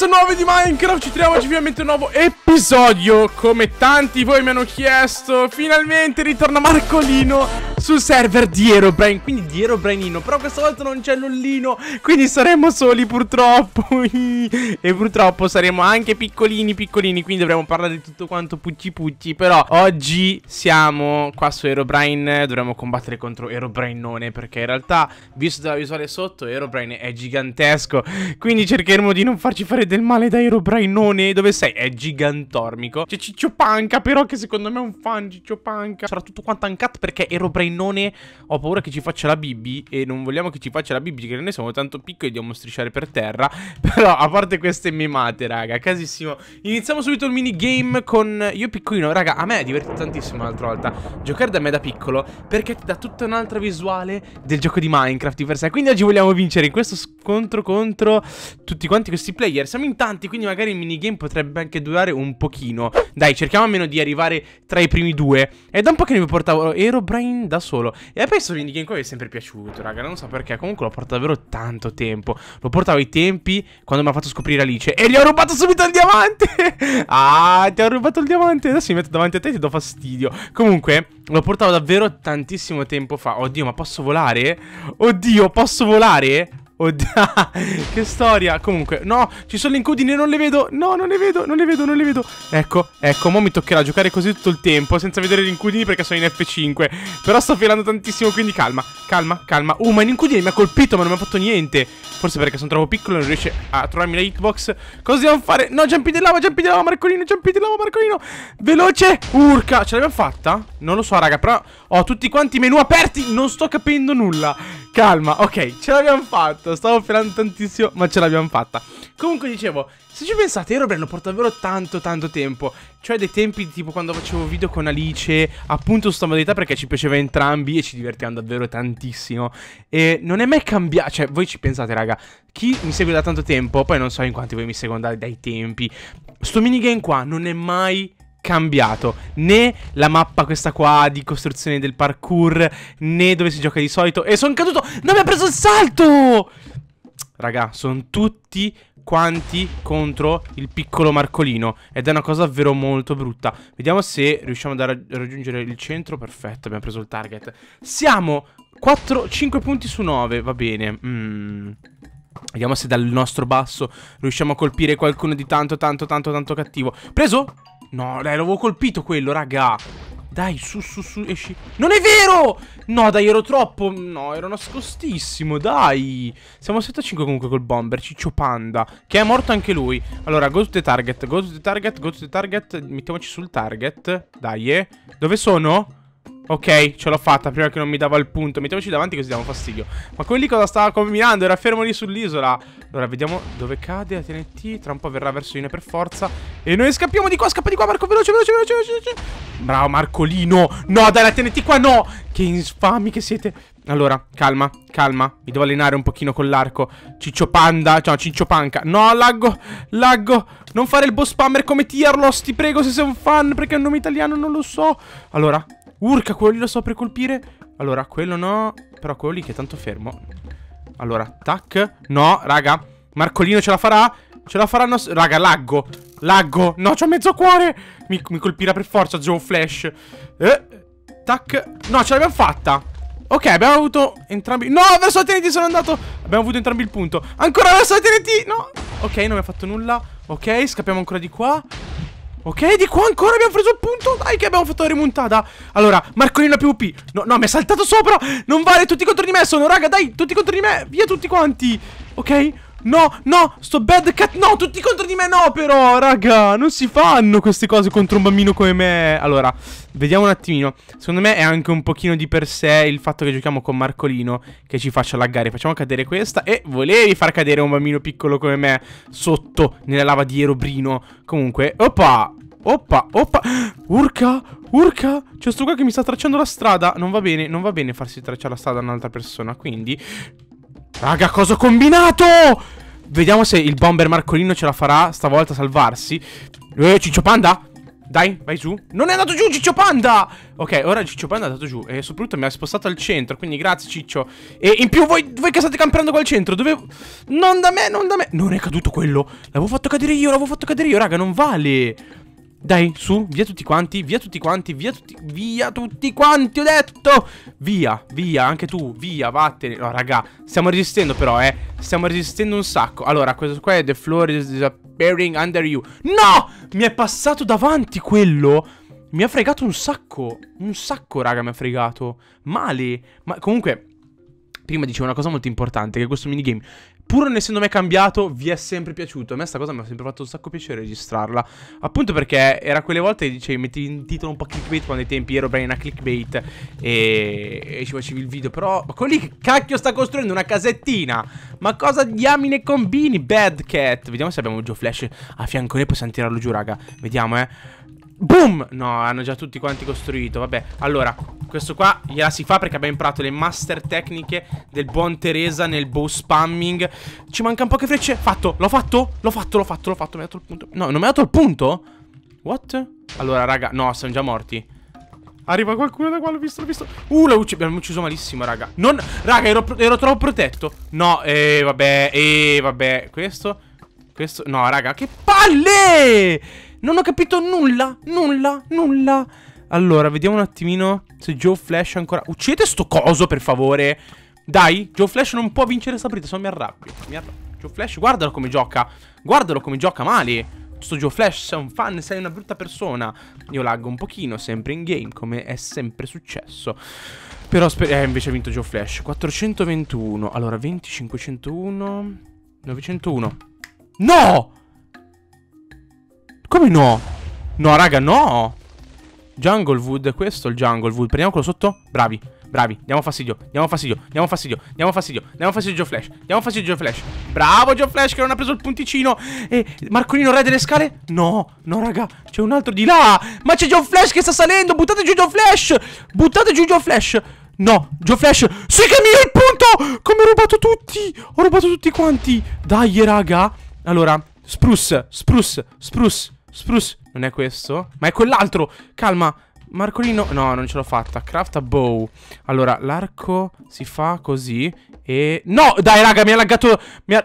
Nuovo di Minecraft, ci troviamo finalmente un nuovo episodio. Come tanti voi mi hanno chiesto, finalmente ritorna Marcolino sul server di Herobrine, quindi di Herobrinino. Però questa volta non c'è Lollino, quindi saremo soli purtroppo. E purtroppo saremo anche piccolini, quindi dovremo parlare di tutto quanto pucci. Però oggi siamo qua su Herobrine, dovremo combattere contro Herobrinone, perché in realtà, visto dalla visuale sotto, Herobrine è gigantesco. Quindi cercheremo di non farci fare del male da Herobrinone. Dove sei? È gigantormico. C'è Ciccio Panca però, che secondo me è un fan. Ciccio Panca sarà tutto quanto uncut, perché Herobrinone ho paura che ci faccia la bibi, e non vogliamo che ci faccia la bibi, perché noi siamo tanto piccoli, dobbiamo strisciare per terra. Però a parte queste memate, raga, casissimo. Iniziamo subito il minigame con io piccolino. Raga, a me è divertito tantissimo l'altra volta giocare da me da piccolo, perché ti dà tutta un'altra visuale del gioco di Minecraft di per sé. Quindi oggi vogliamo vincere in questo scontro contro tutti quanti questi player. Siamo in tanti, quindi magari il minigame potrebbe anche durare un pochino. Dai, cerchiamo almeno di arrivare tra i primi due. È da un po' che non mi portavo Herobrine da solo. E penso il minigame qua mi è sempre piaciuto, raga, non so perché. Comunque l'ho portato davvero tanto tempo. Lo portavo ai tempi quando mi ha fatto scoprire Alice, e gli ho rubato subito il diamante. Ah, ti ho rubato il diamante. Adesso mi metto davanti a te e ti do fastidio. Comunque lo portavo davvero tantissimo tempo fa. Oddio, ma posso volare? Oddio, posso volare? Oddio, che storia. Comunque, no, ci sono le incudine, non le vedo. No, non le vedo. Ecco, mo mi toccherà giocare così tutto il tempo, senza vedere gli incudini, perché sono in F5. Però sto filando tantissimo, quindi calma. Ma l'incudine mi ha colpito, ma non mi ha fatto niente. Forse perché sono troppo piccolo e non riesce a trovarmi la hitbox. Cosa devo fare? No, jumpy di lava, Marcolino. Veloce. Urca, ce l'abbiamo fatta? Non lo so, raga, però ho tutti quanti i menu aperti, non sto capendo nulla. Calma, ok, ce l'abbiamo fatta. Stavo filando tantissimo, ma ce l'abbiamo fatta. Comunque dicevo, se ci pensate, Herobrine lo porto davvero tanto tempo. Cioè dei tempi tipo quando facevo video con Alice, appunto su sta modalità, perché ci piaceva entrambi e ci divertivamo davvero tantissimo. E non è mai cambiato. Cioè voi ci pensate, raga, chi mi segue da tanto tempo, poi non so in quanti voi mi seguono dai tempi, sto minigame qua non è mai cambiato, né la mappa questa qua di costruzione del parkour, né dove si gioca di solito. E sono caduto, non mi ha preso il salto. Raga, sono tutti quanti contro il piccolo Marcolino, ed è una cosa davvero molto brutta. Vediamo se riusciamo a raggiungere il centro. Perfetto, abbiamo preso il target. Siamo 5 punti su 9, va bene. Vediamo se dal nostro basso riusciamo a colpire qualcuno di tanto cattivo. Preso? No, dai, l'avevo colpito quello, raga. Dai, su, esci. Non è vero! No, dai, ero troppo. No, ero nascostissimo, dai. Siamo a 7-5 comunque col bomber, Ciccio Panda, che è morto anche lui. Allora, go to the target. Mettiamoci sul target. Dai, eh. Dove sono? Ok, ce l'ho fatta prima che non mi dava il punto. Mettiamoci davanti così diamo fastidio. Ma quelli cosa stava combinando? Era fermo lì sull'isola. Allora, vediamo dove cade la TNT. Tra un po' verrà verso di noi per forza. E noi scappiamo di qua, scappa di qua, Marco. Veloce. Bravo, Marcolino. No, dai, la TNT qua no. Che infami che siete. Allora, calma. Mi devo allenare un pochino con l'arco. Ciccio Panda. No, Ciccio Panca. No, laggo. Non fare il boss spammer come Tierlos, ti prego, se sei un fan, perché è un nome italiano, non lo so. Allora, urca, quello lì lo so per colpire. Allora, quello no. Però quello lì che è tanto fermo. Allora, tac. No, raga, Marcolino ce la farà? Ce la faranno. Raga, laggo. No, c'ho mezzo cuore. Mi colpirà per forza Joe Flash. Tac. No, ce l'abbiamo fatta. Ok, abbiamo avuto entrambi. No, verso la TNT sono andato. Abbiamo avuto entrambi il punto. Ancora verso la TNT. No. Ok, non mi ha fatto nulla. Ok, scappiamo ancora di qua. Ok, di qua ancora abbiamo preso il punto. Dai, che abbiamo fatto la rimontata. Allora, Marcolino PvP. No, mi è saltato sopra. Non vale, tutti contro di me sono, raga, dai, tutti contro di me. Via tutti quanti. Ok. No, sto bad cat. No, tutti contro di me no, però, raga, non si fanno queste cose contro un bambino come me. Allora, vediamo un attimino. Secondo me è anche un pochino di per sé il fatto che giochiamo con Marcolino che ci faccia laggare. Facciamo cadere questa. E volevi far cadere un bambino piccolo come me sotto nella lava di Herobrine. Comunque, oppa. Urca. C'è sto qua che mi sta tracciando la strada. Non va bene farsi tracciare la strada a un'altra persona. Quindi, raga, cosa ho combinato? Vediamo se il bomber Marcolino ce la farà stavolta a salvarsi. Ciccio Panda? Dai, vai giù. Non è andato giù Ciccio Panda. Ok, ora Ciccio Panda è andato giù. E soprattutto mi ha spostato al centro. Quindi grazie Ciccio. E in più voi che state camperando qua al centro. Dove... Non da me, non da me. Non è caduto quello. L'avevo fatto cadere io, l'avevo fatto cadere io. Raga, non vale. Dai, su, via tutti quanti. Via tutti quanti. Via tutti quanti, ho detto. Via, via, anche tu. Via, vattene. No, raga, stiamo resistendo però, eh. Stiamo resistendo un sacco. Allora, questo qua è The Floor is Disappearing Under You. No! Mi è passato davanti quello. Mi ha fregato un sacco. Un sacco, raga, mi ha fregato. Male. Ma comunque, prima dicevo una cosa molto importante, che questo minigame, pur non essendo mai cambiato, vi è sempre piaciuto. A me sta cosa mi ha sempre fatto un sacco piacere registrarla. Appunto perché era quelle volte che dicevi metti un titolo un po' clickbait, quando ai tempi ero bene a clickbait e ci facevi il video. Però ma quello lì che cacchio sta costruendo una casettina? Ma cosa diamine combini? Bad Cat. Vediamo se abbiamo Joe Flash a fianco lei, possiamo tirarlo giù, raga. Vediamo, boom! No, hanno già tutti quanti costruito. Vabbè, allora, questo qua gliela si fa perché abbiamo imparato le master tecniche del buon Teresa nel bow spamming. Ci manca un po' che frecce. Fatto, l'ho fatto, l'ho fatto, l'ho fatto, l'ho fatto. Mi ha dato il punto. No, non mi ha dato il punto? What? Allora, raga, no, siamo già morti. Arriva qualcuno da qua, l'ho visto, l'ho visto. L'abbiamo ucciso malissimo, raga. Non, raga, ero troppo protetto. No, vabbè, vabbè. Questo, no, raga, che palle! Non ho capito nulla, nulla, nulla. Allora, vediamo un attimino se Joe Flash ancora... Uccidete sto coso, per favore. Dai, Joe Flash non può vincere sta partita, se no mi arrabbio. Joe Flash, guardalo come gioca. Guardalo come gioca male. Sto Joe Flash, sei un fan, sei una brutta persona. Io laggo un pochino, sempre in game, come è sempre successo. Però, invece ha vinto Joe Flash. 421. Allora, 20, 501... 901. No! Come no? No, raga, no. Junglewood, questo è il Junglewood. Prendiamo quello sotto. Bravi, bravi. Diamo fastidio, diamo fastidio, diamo fastidio, diamo fastidio, diamo fastidio Joe Flash, diamo fastidio Joe Flash. Bravo Joe Flash che non ha preso il punticino. E Marcolino re delle scale. No, no, raga, c'è un altro di là. Ma c'è Joe Flash che sta salendo. Buttate giù Joe Flash. Buttate giù Joe Flash. No, Joe Flash. Sì che mi è il punto. Come ho rubato tutti. Ho rubato tutti quanti. Dai, raga. Allora, Spruce, Spruce, Spruce, Spruce, non è questo? Ma è quell'altro. Calma, Marcolino. No, non ce l'ho fatta. Craft a bow. Allora, l'arco si fa così. E... No, dai, raga, mi ha laggato. Mi ha...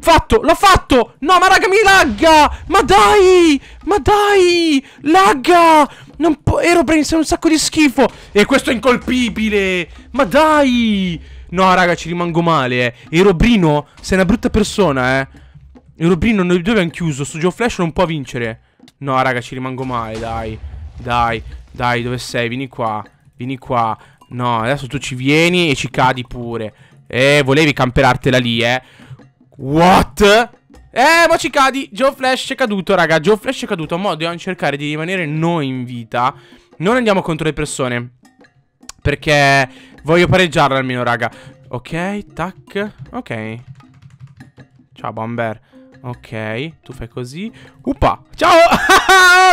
Fatto, l'ho fatto. No, ma raga, mi lagga. Ma dai, ma dai. Lagga. Non può... Herobrine sei un sacco di schifo. E questo è incolpibile. Ma dai. No, raga, ci rimango male, eh. Herobrino, sei una brutta persona, eh. Herobrine, noi due abbiamo chiuso. Su Joe Flash non può vincere. No, raga, ci rimango male, dai. Dai, dai, dove sei? Vieni qua. Vieni qua. No, adesso tu ci vieni e ci cadi pure. Volevi camperartela lì, eh. What? Ma ci cadi. Joe Flash è caduto, raga. Joe Flash è caduto. Ma dobbiamo cercare di rimanere noi in vita. Non andiamo contro le persone, perché voglio pareggiarla almeno, raga. Ok, tac. Ok. Ciao, Bomber. Ok, tu fai così. Upa, ciao.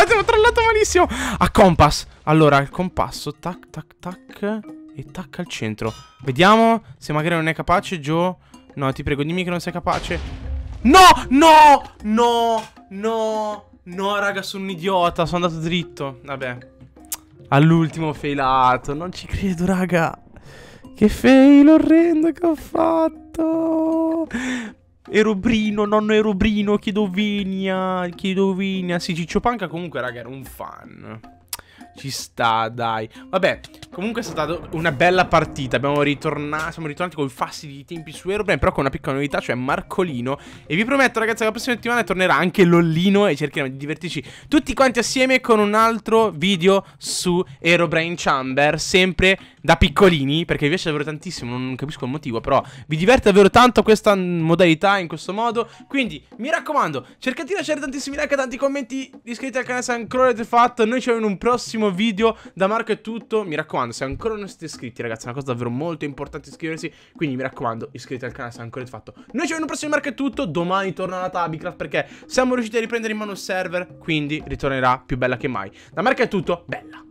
Ti ho trollato malissimo. A compass. Allora, il compasso. Tac, tac, tac. E tac al centro. Vediamo se magari non è capace, Joe. No, ti prego, dimmi che non sei capace. No, no, no, no. No, raga, sono un idiota. Sono andato dritto. Vabbè. All'ultimo ho failato. Non ci credo, raga. Che fail orrendo che ho fatto. Herobrine, nonno Herobrine, chiedo venia, chiedo venia. Sì, Ciccio Panca comunque, raga, era un fan. Ci sta, dai. Vabbè, comunque è stata una bella partita. Siamo ritornati con i fastidi di tempi su Herobrine, però con una piccola novità, cioè Marcolino. E vi prometto, ragazzi, che la prossima settimana tornerà anche Lollino e cercheremo di divertirci tutti quanti assieme con un altro video su Herobrine Chamber, sempre da piccolini, perché vi piace davvero tantissimo, non capisco il motivo, però vi diverte davvero tanto questa modalità in questo modo. Quindi, mi raccomando, cercate di lasciare tantissimi like, tanti commenti, iscrivetevi al canale se ancora l'avete fatto. Noi ci vediamo in un prossimo video. Da Marco è tutto, mi raccomando, se ancora non siete iscritti, ragazzi, è una cosa davvero molto importante iscriversi, quindi mi raccomando, iscrivetevi al canale se ancora l'avete fatto. Noi ci vediamo in un prossimo Marco è tutto, domani torna la Tabicraft perché siamo riusciti a riprendere in mano il server, quindi ritornerà più bella che mai. Da Marco è tutto, bella!